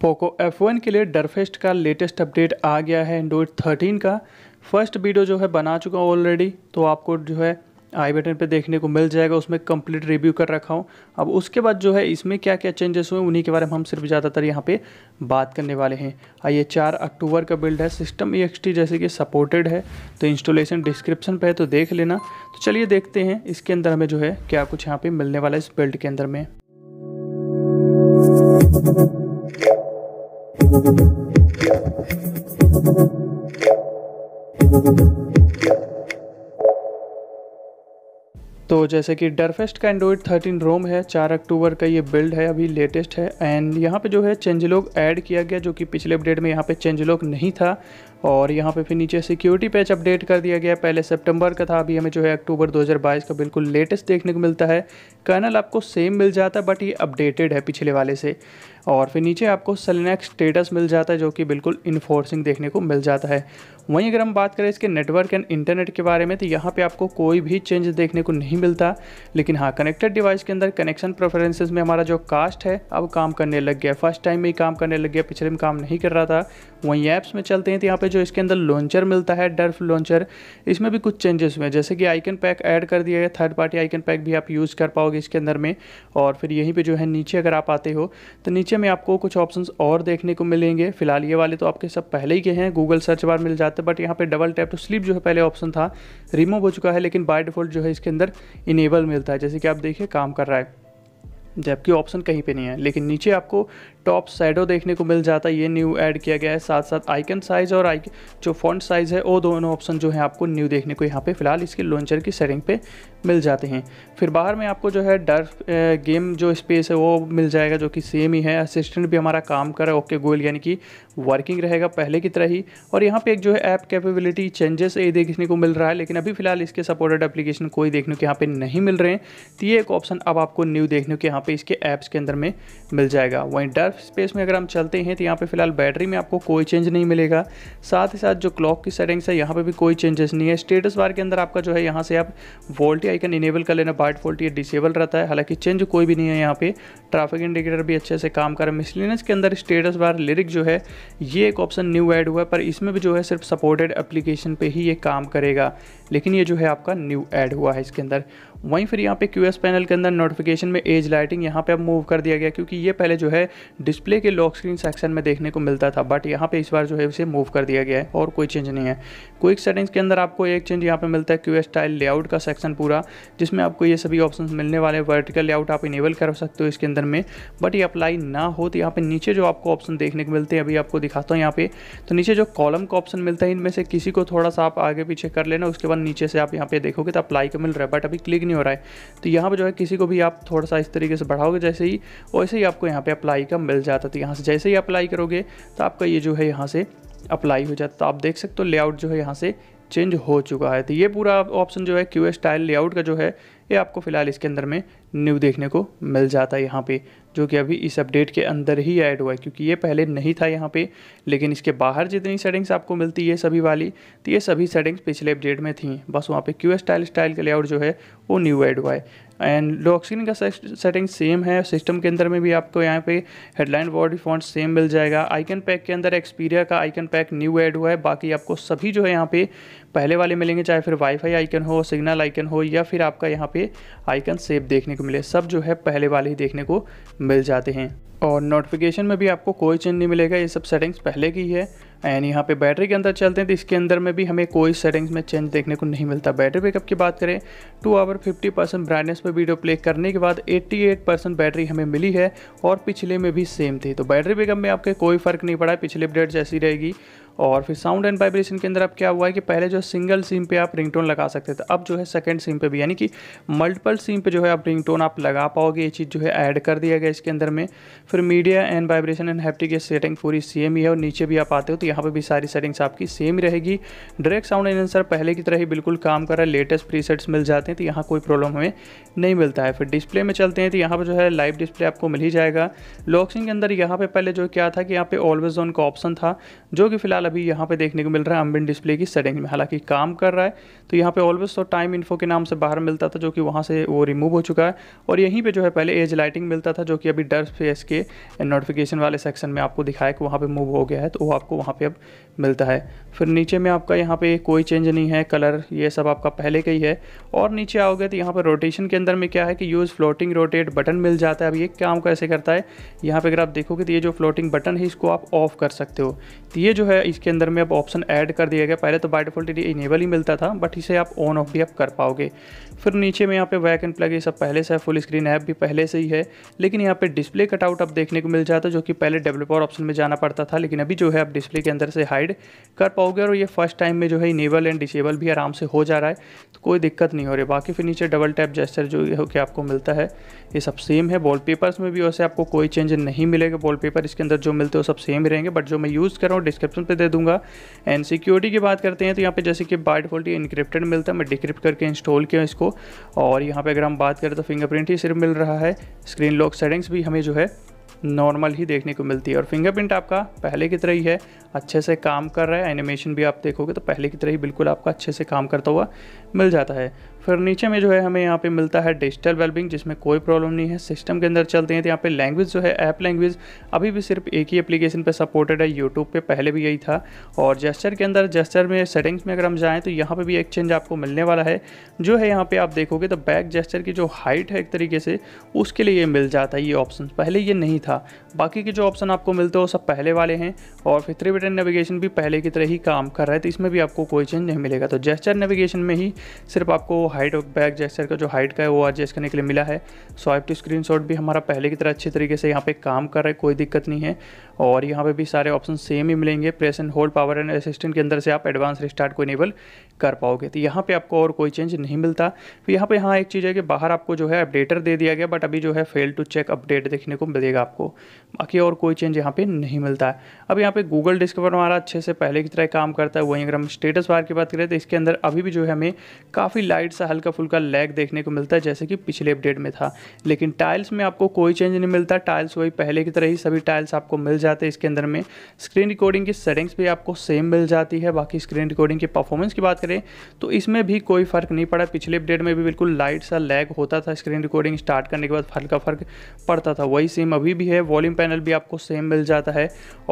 Poco F1 के लिए डरफेस्ट का लेटेस्ट अपडेट आ गया है एंड्रॉइड 13 का। फर्स्ट वीडियो जो है बना चुका हूँ ऑलरेडी, तो आपको जो है आई बटन पे देखने को मिल जाएगा, उसमें कंप्लीट रिव्यू कर रखा हूँ। अब उसके बाद जो है इसमें क्या क्या चेंजेस हुए उन्हीं के बारे में हम सिर्फ ज़्यादातर यहाँ पे बात करने वाले हैं। आइए, 4 अक्टूबर का बिल्ड है, सिस्टम EXT जैसे कि सपोर्टेड है, तो इंस्टॉलेशन डिस्क्रिप्शन पे है तो देख लेना। तो चलिए देखते हैं इसके अंदर हमें जो है क्या कुछ यहाँ पर मिलने वाला है इस बिल्ड के अंदर में। तो जैसे कि डरफेस्ट का एंड्रॉइड 13 रोम है, 4 अक्टूबर का ये बिल्ड है, अभी लेटेस्ट है। एंड यहाँ पे जो है चेंजलॉग ऐड किया गया, जो कि पिछले अपडेट में यहाँ पे चेंजलॉग नहीं था। और यहाँ पे फिर नीचे सिक्योरिटी पैच अपडेट कर दिया गया, पहले सितंबर का था, अभी हमें जो है अक्टूबर 2022 का बिल्कुल लेटेस्ट देखने को मिलता है। कर्नल आपको सेम मिल जाता है बट ये अपडेटेड है पिछले वाले से। और फिर नीचे आपको सेलेनेक्स स्टेटस मिल जाता है, जो कि बिल्कुल इन्फोर्सिंग देखने को मिल जाता है। वहीं अगर हम बात करें इसके नेटवर्क एंड इंटरनेट के बारे में, तो यहाँ पे आपको कोई भी चेंज देखने को नहीं मिलता। लेकिन हाँ, कनेक्टेड डिवाइस के अंदर कनेक्शन प्रेफरेंसेस में हमारा जो कास्ट है अब काम करने लग गया, फर्स्ट टाइम में ही काम करने लग गया, पिछले में काम नहीं कर रहा था। वहीं ऐप्स में चलते हैं तो यहाँ पे जो इसके अंदर लॉन्चर मिलता है, डर्फ लॉन्चर, इसमें भी कुछ चेंजेस हुए हैं। जैसे कि आइकन पैक ऐड कर दिया है, थर्ड पार्टी आइकन पैक भी आप यूज़ कर पाओगे इसके अंदर में। और फिर यहीं पे जो है नीचे अगर आप आते हो तो नीचे में आपको कुछ ऑप्शंस और देखने को मिलेंगे। फिलहाल ये वाले तो आपके सब पहले ही के हैं, गूगल सर्च बार मिल जाते हैं, बट यहाँ पर डबल टैप टू स्लीप जो है पहले ऑप्शन था, रिमूव हो चुका है, लेकिन बाय डिफॉल्ट जो है इसके अंदर इनेबल मिलता है। जैसे कि आप देखिए काम कर रहा है, जबकि ऑप्शन कहीं पे नहीं है। लेकिन नीचे आपको टॉप शैडो देखने को मिल जाता है, ये न्यू ऐड किया गया है। साथ साथ आइकन साइज़ और जो फॉन्ट साइज़ है वो दोनों ऑप्शन जो है आपको न्यू देखने को यहाँ पे फिलहाल इसके लॉन्चर की सेटिंग पे मिल जाते हैं। फिर बाहर में आपको जो है डर्फ गेम जो स्पेस है वो मिल जाएगा, जो कि सेम ही है। असिस्टेंट भी हमारा काम कर रहा है, ओके गोल, यानी कि वर्किंग रहेगा पहले की तरह ही। और यहाँ पर एक जो है ऐप कैपेबिलिटी चेंजेस ये देखने को मिल रहा है, लेकिन अभी फिलहाल इसके सपोर्टेड एप्लीकेशन कोई देखने को यहाँ पर नहीं मिल रहे हैं। तो ये एक ऑप्शन अब आपको न्यू देखने को यहाँ पे इसके ऐप्स के अंदर में मिल जाएगा। वहीं डर्फ स्पेस में अगर हम चलते हैं तो यहाँ पे फिलहाल बैटरी में आपको कोई चेंज नहीं मिलेगा। साथ ही साथ जो क्लॉक की सेटिंग्स है यहाँ पे भी कोई चेंजेस नहीं है। स्टेटस बार के अंदर आपका जो है यहाँ से आप वोल्टी आइकन इनेबल कर लेना, बाइट वोल्टी डिसेबल रहता है, हालांकि चेंज कोई भी नहीं है। यहाँ पे ट्रैफिक इंडिकेटर भी अच्छे से काम कर रहा है। मिसलिनियस के अंदर स्टेटस बार लिरिक जो है ये एक ऑप्शन न्यू ऐड हुआ है, पर इसमें भी जो है सिर्फ सपोर्टेड एप्लीकेशन पर ही ये काम करेगा, लेकिन ये जो है आपका न्यू ऐड हुआ है इसके अंदर। वहीं फिर यहाँ पे QS पैनल के अंदर नोटिफिकेशन में एज लाइटिंग यहाँ पे अब मूव कर दिया गया, क्योंकि ये पहले जो है डिस्प्ले के लॉक स्क्रीन सेक्शन में देखने को मिलता था, बट यहाँ पे इस बार जो है इसे मूव कर दिया गया है और कोई चेंज नहीं है। क्विक सेटिंग्स के अंदर आपको एक चेंज यहाँ पे मिलता है, QS स्टाइल लेआउट का सेक्शन पूरा, जिसमें आपको ये सभी ऑप्शन मिलने वाले। वर्टिकल लेआउट आप इनेबल कर सकते हो इसके अंदर में, बट ये अप्लाई ना हो तो यहाँ पर नीचे जो आपको ऑप्शन देखने को मिलते हैं अभी आपको दिखाता हूँ। यहाँ पे तो नीचे जो कॉलम का ऑप्शन मिलता है, इनमें से किसी को थोड़ा सा आप आगे पीछे कर लेना, उसके बाद नीचे से आप यहाँ पे देखोगे तो अप्लाई का मिल रहा है, बट अभी क्लिक हो रहा है। तो यहाँ पे जो है किसी को भी आप थोड़ा सा इस तरीके से बढ़ाओगे, जैसे ही वैसे ही आपको यहाँ पे अप्लाई का मिल जाता है। तो यहाँ से जैसे ही अप्लाई करोगे तो आपका ये जो है यहाँ से अप्लाई हो जाता है। तो आप देख सकते हो लेआउट जो है यहाँ से चेंज हो चुका है। तो ये पूरा ऑप्शन जो है QS स्टाइल लेआउट का जो है ये आपको फिलहाल इसके अंदर में न्यू देखने को मिल जाता है यहाँ पे, जो कि अभी इस अपडेट के अंदर ही ऐड हुआ है, क्योंकि ये पहले नहीं था यहाँ पे। लेकिन इसके बाहर जितनी सेटिंग्स आपको मिलती है सभी वाली, तो ये सभी सेटिंग्स पिछले अपडेट में थी, बस वहाँ पे QS स्टाइल का लेआउट जो है वो न्यू ऐड हुआ है। एंड लॉक स्क्रीन का सेटिंग सेम है, सिस्टम के अंदर में भी आपको यहाँ पे हेडलाइन बॉडी फॉन्ट सेम मिल जाएगा। आइकन पैक के अंदर एक्सपीरिया का आइकन पैक न्यू ऐड हुआ है, बाकी आपको सभी जो है यहाँ पे पहले वाले मिलेंगे, चाहे फिर वाईफाई आइकन हो, सिग्नल आइकन हो, या फिर आपका यहाँ पे आइकन सेव देखने को मिले, सब जो है पहले वाले ही देखने को मिल जाते हैं। और नोटिफिकेशन में भी आपको कोई चेंज नहीं मिलेगा, ये सब सेटिंग्स पहले की है। एंड यहाँ पे बैटरी के अंदर चलते हैं तो इसके अंदर में भी हमें कोई सेटिंग्स में चेंज देखने को नहीं मिलता। बैटरी बैकअप की बात करें, 2 आवर 50% ब्राइटनेस पर वीडियो प्ले करने के बाद 88% बैटरी हमें मिली है, और पिछले में भी सेम थी। तो बैटरी बैकअप में आपके कोई फ़र्क नहीं पड़ा है, पिछले अपडेट जैसी रहेगी। और फिर साउंड एंड वाइब्रेशन के अंदर अब क्या हुआ है कि पहले जो सिंगल सिम पे आप रिंगटोन लगा सकते थे, अब जो है सेकंड सिम पे भी, यानी कि मल्टीपल सिम पे जो है आप रिंगटोन आप लगा पाओगे, ये चीज़ जो है ऐड कर दिया गया इसके अंदर में। फिर media and vibration and haptic setting पूरी सेम ही है, और नीचे भी आप आते हो तो यहाँ पर भी सारी सेटिंग्स आपकी सेम ही रहेगी। डायरेक्ट साउंड एनहांसर पहले की तरह ही बिल्कुल काम कर रहा है, लेटेस्ट प्रीसेट्स मिल जाते हैं, तो यहाँ कोई प्रॉब्लम हमें नहीं मिलता है। फिर डिस्प्ले में चलते हैं तो यहाँ पर जो है लाइव डिस्प्ले आपको मिल ही जाएगा। लॉक स्क्रीन के अंदर यहाँ पर पहले जो क्या था कि यहाँ पर ऑलवेज ऑन का ऑप्शन था, जो कि फिलहाल अभी यहाँ पे देखने को मिल रहा है एम्बिएंट डिस्प्ले की सेटिंग में, हालांकि काम कर रहा है। तो यहाँ पे ऑलवेज तो टाइम इन्फो के नाम से बाहर मिलता था, जो कि वहाँ से वो रिमूव हो चुका है। और यहीं पे जो है पहले एज लाइटिंग मिलता था, जो कि अभी डर्पफेस्ट के नोटिफिकेशन वाले सेक्शन में आपको दिखाया कि वहाँ पर मूव हो गया है, तो वो आपको वहाँ पर अब मिलता है। फिर नीचे में आपका यहाँ पर कोई चेंज नहीं है, कलर ये सब आपका पहले का ही है। और नीचे आओगे तो यहाँ पर रोटेशन के अंदर में क्या है कि यूज़ फ्लोटिंग रोटेट बटन मिल जाता है। अब ये काम कैसे करता है, यहाँ पर अगर आप देखोगे तो ये जो फ्लोटिंग बटन है इसको आप ऑफ कर सकते हो। तो ये जो है इसके अंदर में अब ऑप्शन ऐड कर दिया गया, पहले तो बाय डिफॉल्ट ये इनेबल ही मिलता था, बट इसे आप ऑन ऑफ भी आप कर पाओगे। फिर नीचे में यहाँ पे बैक एंड प्लग ये सब पहले से है, फुल स्क्रीन ऐप भी पहले से ही है। लेकिन यहाँ पे डिस्प्ले कटआउट अब देखने को मिल जाता है, जो कि पहले डेवलपर ऑप्शन में जाना पड़ता था, लेकिन अभी जो है आप डिस्प्ले के अंदर से हाइड कर पाओगे। और ये फर्स्ट टाइम में जो है इनेबल एंड डिसेबल भी आराम से हो जा रहा है, तो कोई दिक्कत नहीं हो रही। बाकी फिर नीचे डबल टैप जेस्चर जो है कि आपको मिलता है ये सब सेम है। वॉलपेपर्स में भी वैसे आपको कोई चेंज नहीं मिलेगा, वॉलपेपर इसके अंदर जो मिलते हो सब सेम ही रहेंगे, बट जो मैं यूज़ कर रहा हूँ डिस्क्रिप्शन पे दे दूंगा। एंड सिक्योरिटी की बात करते हैं तो यहाँ पे जैसे कि बाय डिफॉल्ट इनक्रिप्टेड मिलता है, मैं डिक्रिप्ट करके इंस्टॉल किया इसको। और यहाँ पे अगर हम बात करें तो फिंगरप्रिंट ही सिर्फ मिल रहा है, स्क्रीन लॉक सेटिंग्स भी हमें जो है नॉर्मल ही देखने को मिलती है। और फिंगरप्रिंट आपका पहले की तरह ही है, अच्छे से काम कर रहा है। एनिमेशन भी आप देखोगे तो पहले की तरह ही बिल्कुल आपका अच्छे से काम करता हुआ मिल जाता है। फिर नीचे में जो है हमें यहाँ पे मिलता है डिजिटल वेलबिंग, जिसमें कोई प्रॉब्लम नहीं है। सिस्टम के अंदर चलते हैं तो यहाँ पे लैंग्वेज जो है ऐप लैंग्वेज अभी भी सिर्फ एक ही एप्लीकेशन पे सपोर्टेड है, यूट्यूब पे पहले भी यही था। और जेस्चर के अंदर जेस्चर में सेटिंग्स में अगर हम जाएँ तो यहाँ पे भी एक चेंज आपको मिलने वाला है, जो है यहाँ पर आप देखोगे तो बैक जेस्चर की जो हाइट है एक तरीके से उसके लिए मिल जाता है ये ऑप्शन, पहले ये नहीं था। बाकी के जो ऑप्शन आपको मिलते हो सब पहले वाले हैं। और फिर थ्री बटन नेविगेशन भी पहले की तरह ही काम कर रहा है, तो इसमें भी आपको कोई चेंज नहीं मिलेगा। तो जेस्चर नेविगेशन में ही सिर्फ आपको हाइट और बैक जेस्चर का जो हाइट का है वो एडजस्ट करने के लिए मिला है। स्वाइप टू स्क्रीनशॉट भी हमारा पहले की तरह अच्छी तरीके से यहाँ पे काम कर रहा है, कोई दिक्कत नहीं है। और यहाँ पे भी सारे ऑप्शन सेम ही मिलेंगे। Press and hold power and assistant के अंदर से आप एडवांस रिस्टार्ट को इनेबल कर पाओगे, तो यहाँ पे आपको और कोई चेंज नहीं मिलता। फिर यहाँ पे हाँ एक चीज़ है कि बाहर आपको जो है अपडेटर दे दिया गया, बट अभी जो है फेल टू चेक अपडेट देखने को मिलेगा आपको, बाकी और कोई चेंज यहाँ पे नहीं मिलता है। अब यहाँ पे गूगल डिस्कवर हमारा अच्छे से पहले की तरह काम करता है। वहीं अगर हम स्टेटस बार की बात करें तो इसके अंदर अभी भी जो है हमें काफ़ी लाइट सा हल्का फुल्का लैग देखने को मिलता है, जैसे कि पिछले अपडेट में था। लेकिन टाइल्स में आपको कोई चेंज नहीं मिलता, टाइल्स वही पहले की तरह ही सभी टाइल्स आपको मिल जाते हैं इसके अंदर में। स्क्रीन रिकॉर्डिंग की सेटिंग्स भी आपको सेम मिल जाती है। बाकी स्क्रीन रिकॉर्डिंग की परफॉर्मेंस की बात करें तो इसमें भी कोई फ़र्क नहीं पड़ा, पिछले अपडेट में भी बिल्कुल लाइट सा लैग होता था, स्क्रीन रिकॉर्डिंग स्टार्ट करने के बाद हल्का फ़र्क पड़ता था, वही सेम अभी भी है। वॉल्यूम पैनल भी आपको सेम मिल जाता है।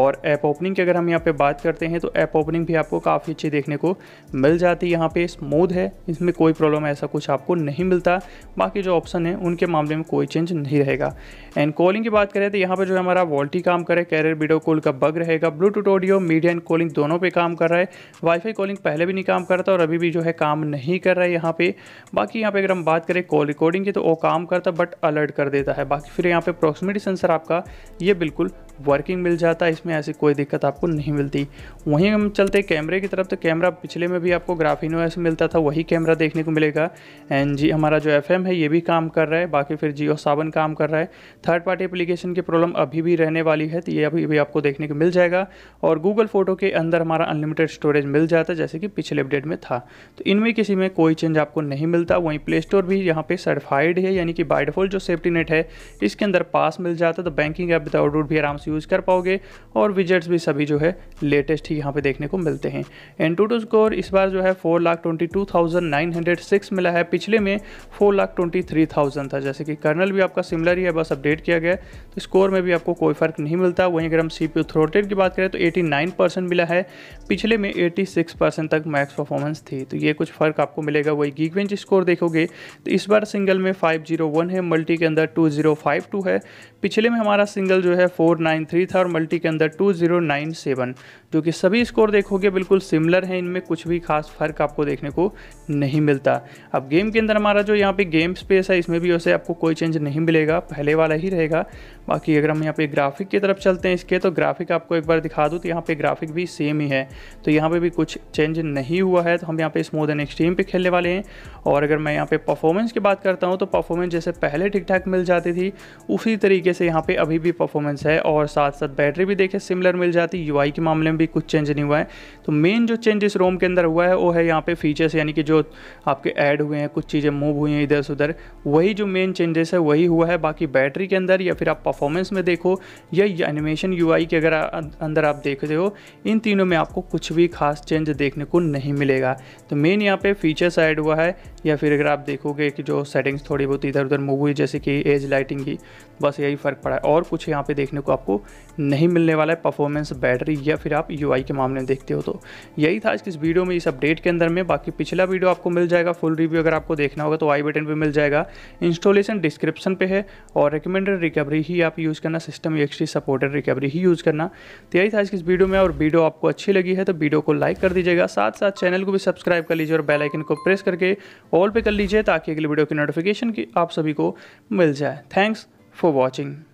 और ऐप ओपनिंग की अगर हम यहाँ पे बात करते हैं तो ऐप ओपनिंग भी आपको काफ़ी अच्छी देखने को मिल जाती है, यहाँ पे स्मूथ है, इसमें कोई प्रॉब्लम ऐसा कुछ आपको नहीं मिलता। बाकी जो ऑप्शन है उनके मामले में कोई चेंज नहीं रहेगा। एंड कॉलिंग की बात करें तो यहाँ पर जो है हमारा वॉल्टी काम करे, कैरियर वीडियो कॉल का बग रहेगा, Bluetooth audio media and calling दोनों पर काम कर रहा है। वाईफाई कॉलिंग पहले भी नहीं काम करता और अभी भी जो है काम नहीं कर रहा है यहाँ पर। बाकी यहाँ पर अगर हम बात करें कॉल रिकॉर्डिंग की तो वो काम करता बट अलर्ट कर देता है। बाकी फिर यहाँ पर प्रॉक्सिमिटी सेंसर आपका ये बिल्कुल वर्किंग मिल जाता है, इसमें ऐसी कोई दिक्कत आपको नहीं मिलती। वहीं हम चलते हैं कैमरे की तरफ तो कैमरा पिछले में भी आपको ग्राफीनो एस मिलता था, वही कैमरा देखने को मिलेगा। एंड जी हमारा जो एफएम है ये भी काम कर रहा है। बाकी फिर जियो सावन काम कर रहा है। थर्ड पार्टी एप्लीकेशन की प्रॉब्लम अभी भी रहने वाली है, तो ये अभी भी आपको देखने को मिल जाएगा। और गूगल फोटो के अंदर हमारा अनलिमिटेड स्टोरेज मिल जाता है, जैसे कि पिछले अपडेट में था। तो इनमें किसी में कोई चेंज आपको नहीं मिलता। वहीं प्ले स्टोर भी यहाँ पर सर्टिफाइड है, यानी कि बाय डिफॉल्ट जो सेफ्टी नेट है इसके अंदर पास मिल जाता है, तो बैंकिंग ऐप विदाउट रूट भी आराम से यूज़ कर पाओगे। और विजेट्स भी सभी जो है लेटेस्ट ही यहाँ पे देखने को मिलते हैं। एंड टोटल स्कोर इस बार जो है 4,22,906 मिला है, पिछले में 4,23,000 था। जैसे कि कर्नल भी आपका सिमिलर ही है, बस अपडेट किया गया, तो स्कोर में भी आपको कोई फ़र्क नहीं मिलता। वहीं अगर हम CPU थ्रोटेड की बात करें तो 89% मिला है, पिछले में 86% तक मैक्स परफॉर्मेंस थी, तो ये कुछ फ़र्क आपको मिलेगा। वही गीकबेंच स्कोर देखोगे तो इस बार सिंगल में 501 है, मल्टी के अंदर 2052 है। पिछले में हमारा सिंगल जो है 493 था और मल्टी के अंदर 2097, जो कि सभी स्कोर देखोगे बिल्कुल सिमिलर हैं, इनमें कुछ भी खास फ़र्क आपको देखने को नहीं मिलता। अब गेम के अंदर हमारा जो यहाँ पे गेम स्पेस है इसमें भी वैसे आपको कोई चेंज नहीं मिलेगा, पहले वाला ही रहेगा। बाकी अगर हम यहाँ पे ग्राफिक की तरफ चलते हैं इसके तो ग्राफिक आपको एक बार दिखा दूँ तो यहाँ पर ग्राफिक भी सेम ही है, तो यहाँ पर भी कुछ चेंज नहीं हुआ है। तो हम यहाँ पर स्मूथ एंड एक्सट्रीम पर खेलने वाले हैं। और अगर मैं यहाँ पर परफॉर्मेंस की बात करता हूँ तो परफॉर्मेंस जैसे पहले ठीक ठाक मिल जाती थी, उसी तरीके से यहाँ पर अभी भी परफॉर्मेंस है। और और साथ साथ बैटरी भी देखें सिमिलर मिल जाती है। यूआई के मामले में भी कुछ चेंज नहीं हुआ है। तो मेन जो चेंज इस रोम के अंदर हुआ है वो है यहाँ पे फीचर्स, यानी कि जो आपके ऐड हुए हैं, कुछ चीज़ें मूव हुई हैं इधर से उधर, वही जो मेन चेंजेस है वही हुआ है। बाकी बैटरी के अंदर या फिर आप परफॉर्मेंस में देखो या एनिमेशन यूआई के अगर अंदर आप देख रहे हो, इन तीनों में आपको कुछ भी खास चेंज देखने को नहीं मिलेगा। तो मेन यहाँ पे फीचर्स ऐड हुआ है, या फिर अगर आप देखोगे कि जो सेटिंग्स थोड़ी बहुत इधर उधर मूव हुई जैसे कि एज लाइटिंग की, बस यही फ़र्क पड़ा है। और कुछ यहाँ पे देखने को आपको नहीं मिलने वाला है परफॉर्मेंस, बैटरी या फिर आप यूआई के मामले में देखते हो। तो यही था आज की इस वीडियो में, इस अपडेट के अंदर में। बाकी पिछला वीडियो आपको मिल जाएगा, फुल रिव्यू अगर आपको देखना होगा तो आई बटन पर मिल जाएगा, इंस्टॉलेशन डिस्क्रिप्शन पर है। और रिकमेंडेड रिकवरी ही आप यूज़ करना, सिस्टम एक्सटी सपोर्टेड रिकवरी ही यूज़ करना। तो यही था आज की इस वीडियो में, और वीडियो आपको अच्छी लगी है तो वीडियो को लाइक कर दीजिएगा, साथ साथ चैनल को भी सब्सक्राइब कर लीजिए और बेल आइकन को प्रेस करके ऑल पे कर लीजिए ताकि अगली वीडियो की नोटिफिकेशन की आप सभी को मिल जाए। Thanks for watching.